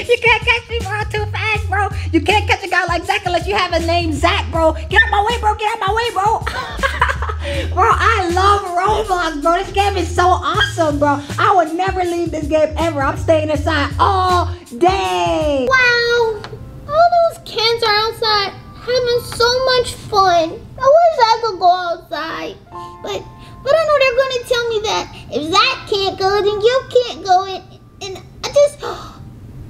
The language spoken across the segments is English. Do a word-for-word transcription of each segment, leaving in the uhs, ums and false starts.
You can't catch me, bro. Too fast, bro. You can't catch a guy like Zach unless you have a name Zach, bro. Get out my way, bro. Get out my way, bro. Bro, I love Roblox, bro. This game is so awesome, bro. I would never leave this game ever. I'm staying inside all day. Wow. All those kids are outside having so much fun. I wish I could go outside. But, but I know they're going to tell me that if Zach can't go, then you can't go. And, and I just...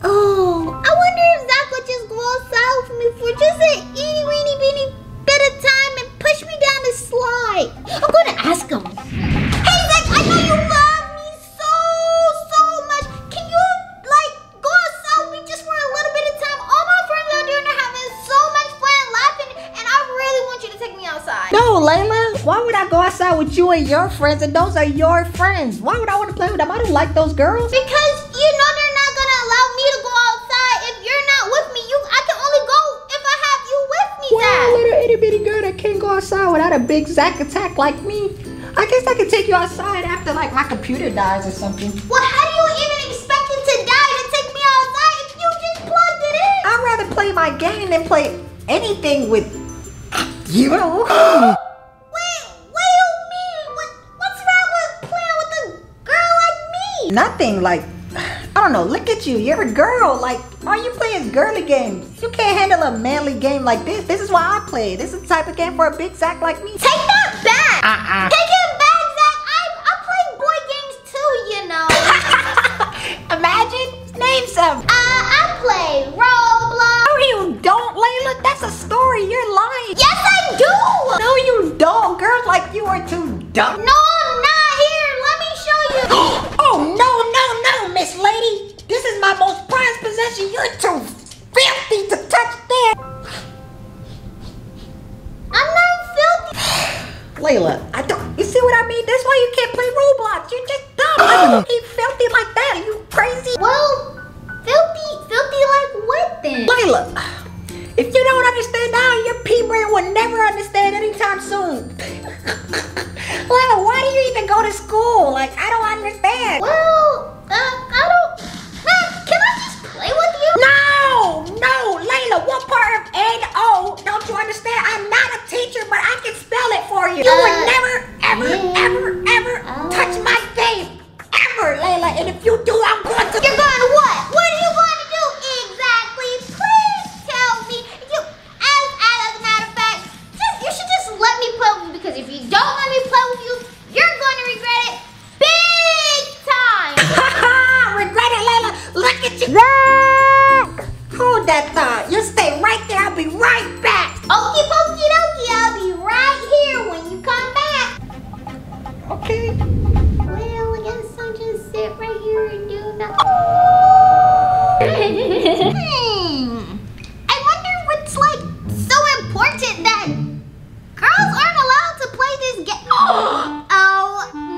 Oh, I wonder if Zach would just go outside with me for just an itty weeny beeny bit of time and push me down the slide. I'm gonna ask him. Hey Zach, I know you love me so, so much. Can you like go outside with me just for a little bit of time? All my friends out there are having so much fun laughing and I really want you to take me outside. No, Layla, why would I go outside with you and your friends, and those are your friends? Why would I want to play with them? I don't like those girls. Because you know they're without a big Zach attack like me. I guess I could take you outside after like my computer dies or something. Well, how do you even expect it to die to take me outside if you just plugged it in? I'd rather play my game than play anything with you. Wait, what do you mean? What, what's wrong with playing with a girl like me? Nothing, like, I don't know, look at you. You're a girl, like, all you play is girly games. You can't handle a manly game like this. This is why I play. This is the type of game for a big Zach like me. Take that back! Uh-uh. Take it back, Zach! I, I play boy games too, you know. Imagine? Name some. Uh, I play Roblox. No, you don't, Layla. That's a story. You're lying. Yes, I do! No, you don't. Girls like you are too dumb. No, I'm not here. Let me show you. Oh, no, no, no, Miss Lady. This is my most prized possession. You're too filthy to touch there. I'm not filthy. Layla, I don't. You see what I mean? That's why you can't play Roblox. You're just dumb. Why do you keep filthy like that? Are you crazy? Well, filthy, filthy like what then? Layla, if you don't understand now, your pea brain will never understand anytime soon. Layla, why do you even go to school? Like, I don't understand. Well, uh, I don't. Can I just play with you? No, no, Layla, what part of N O don't you understand? I'm not a teacher, but I can spell it for you. You uh, would never, ever, yeah. ever, ever uh. touch my face. Ever, Layla. And if you do, I'm going to... You're going to what? What are you going to do exactly? Please tell me. You, as, as a matter of fact, just, you should just let me play with you, because if you don't let me play with you, you're going to regret it. Look at you. Zach! Hold that thought. You stay right there. I'll be right back. Okie pokey dokey. I'll be right here when you come back. Okay. Well, I guess I'll just sit right here and do nothing. Hmm. I wonder what's like so important that girls aren't allowed to play this game. Oh, oh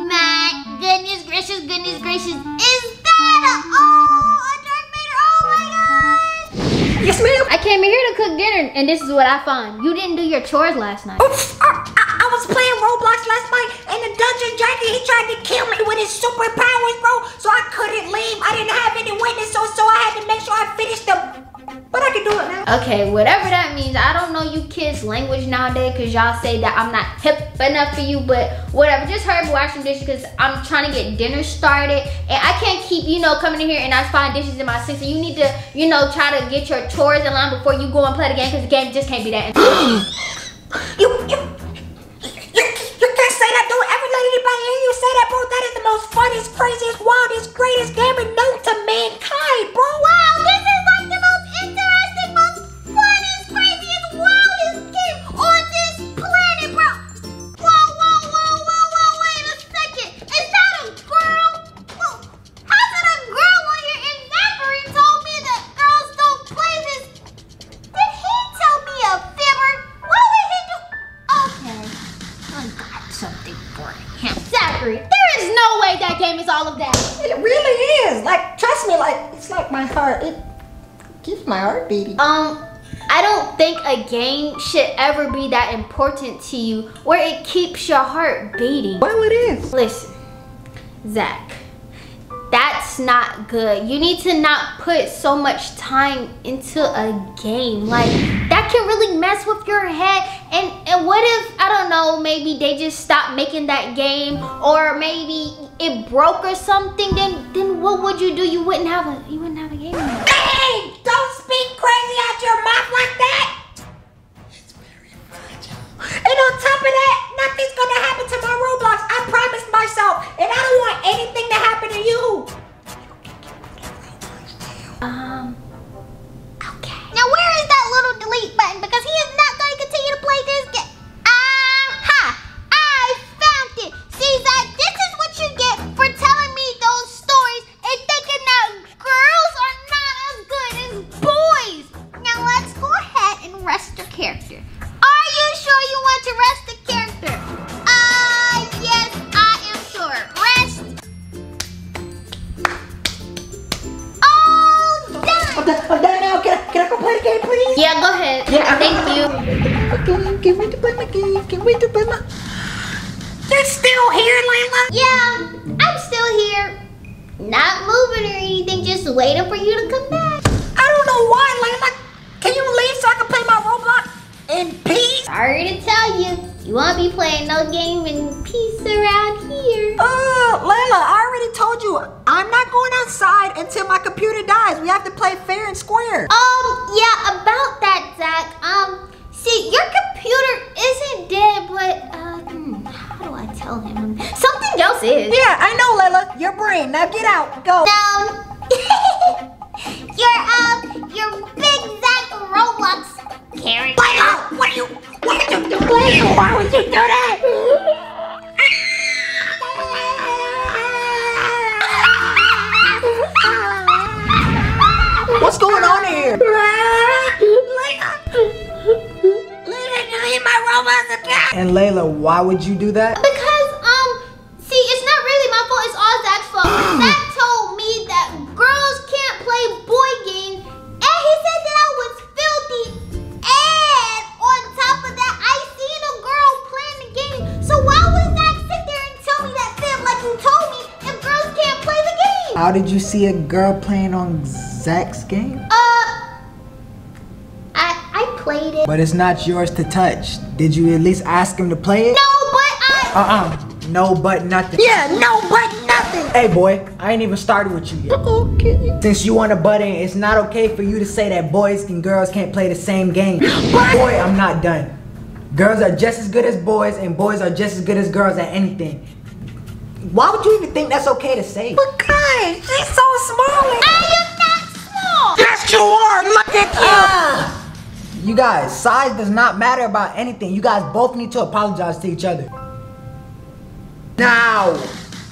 my goodness gracious, goodness gracious. Is that a... Oh. Yes, ma'am. I came in here to cook dinner, and this is what I found. You didn't do your chores last night. Oops, I, I, I was playing Roblox last night, and the dungeon dragon, he tried to kill me with his superpowers, bro, so I couldn't leave. I didn't have any witnesses, so, so I had to make sure I finished them. But I can do it now. Okay, whatever that means. I don't know you kids' language nowadays, because y'all say that I'm not hip enough for you, but whatever. Just hurry up and wash some dishes, because I'm trying to get dinner started. And I can't keep, you know, coming in here and I find dishes in my sink. So you need to, you know, try to get your chores in line before you go and play the game, because the game just can't be that. you, you, you, you can't say that. Don't ever let anybody hear you say that, bro. That is the most funniest, craziest, wildest, greatest game known to mankind, bro. Wow, this is like the most interesting, most funniest, craziest, wildest game on this planet, bro. Whoa, whoa, whoa, whoa, whoa, wait a second. Is that a girl? Whoa. How did a girl on here? And Zachary told me that girls don't play this. Did he tell me a fibber? What did he do? Okay, I got something for him. Zachary, there is no way that game is all of that. It really is. Like, trust me, like, it's like my heart. It, Keeps my heart beating. Um, I don't think a game should ever be that important to you where it keeps your heart beating. Well, it is. Listen, Zach, That's not good. You need to not put so much time into a game. Like, that can really mess with your head. And, and what if, I don't know, maybe they just stopped making that game, or maybe it broke or something, then then what would you do? You wouldn't have a, you wouldn't have a game anymore. Hey! Don't speak crazy out your mouth like that! It's very fragile. And on top of that, nothing's gonna happen to my Roblox. I promised myself, and I don't want anything to happen to you. Um, okay. Now where is that little delete button? Because he is not gonna continue to play this game. Aha! I found it! See, Zach, this is what you get for telling me those stories and thinking that girls are not as good as boys. Now let's go ahead and rest your character. Are you sure you want to rest the character? Ah, uh, yes, I am sure. Rest. All done. I'm done, I'm done now. Can I, can I go play the game, please? Yeah, go ahead. Yeah, thank you. Game. Can't wait to play my game. Can't wait to play my. You're still here, Layla? Yeah, I'm still here. Not moving or anything, just waiting for you to come back. I don't know why, Layla. Can you leave so I can play my Roblox in peace? Sorry to tell you, you won't be playing no game in peace around here. Oh, uh, Layla, I already told you, I'm not going outside until my computer dies. We have to play fair and square. Um, yeah, about that, Zach. Um, see, your computer isn't dead, but, uh, tell him. Something else is. Yeah, I know, Layla. Your brain. Now get out. Go. Down. You're um, your big Zach Roblox character. Layla, what are you? What are you doing? Why would you do that? What's going on here? Layla, Layla, you hit my Roblox account. And Layla, why would you do that? Because Zach told me that girls can't play boy games, and he said that I was filthy, and on top of that, I seen a girl playing the game. So why would Zach sit there and tell me that thing like you told me if girls can't play the game? How did you see a girl playing on Zach's game? Uh, I, I played it. But it's not yours to touch. Did you at least ask him to play it? No, but I... Uh-uh. No, but nothing. Yeah, no, but nothing. Hey, boy, I ain't even started with you yet. Okay. Since you want to butt in, it's not okay for you to say that boys and girls can't play the same game. But boy, I'm not done. Girls are just as good as boys, and boys are just as good as girls at anything. Why would you even think that's okay to say? Because she's so small. I am not small. Yes, you are. Look at you. Uh, you guys, size does not matter about anything. You guys both need to apologize to each other. Now,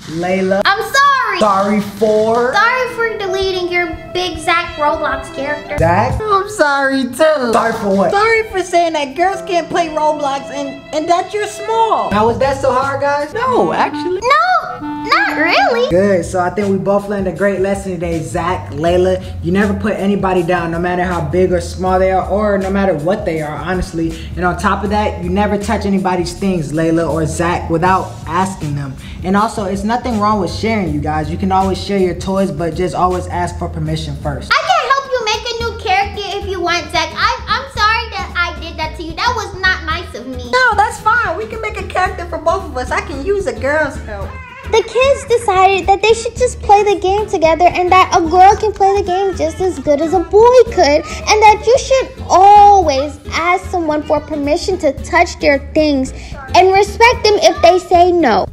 Layla. I'm sorry. Sorry for? Sorry for deleting your big Zach Roblox character. Zach? I'm sorry too. Sorry for what? Sorry for saying that girls can't play Roblox and, and that you're small. Now, was that so hard, guys? No, actually. No, not really. Good, so I think we both learned a great lesson today, Zach, Layla. You never put anybody down, no matter how big or small they are, or no matter what they are, honestly. And on top of that, you never touch anybody's things, Layla or Zach, without asking them. And also, it's nothing wrong with sharing, you guys. You can always share your toys, but just always ask for permission first. I can help you make a new character if you want, Zach. I, I'm sorry that I did that to you. That was not nice of me. No, that's fine. We can make a character for both of us. I can use a girl's help. The kids decided that they should just play the game together, and that a girl can play the game just as good as a boy could, and that you should always ask someone for permission to touch their things and respect them if they say no.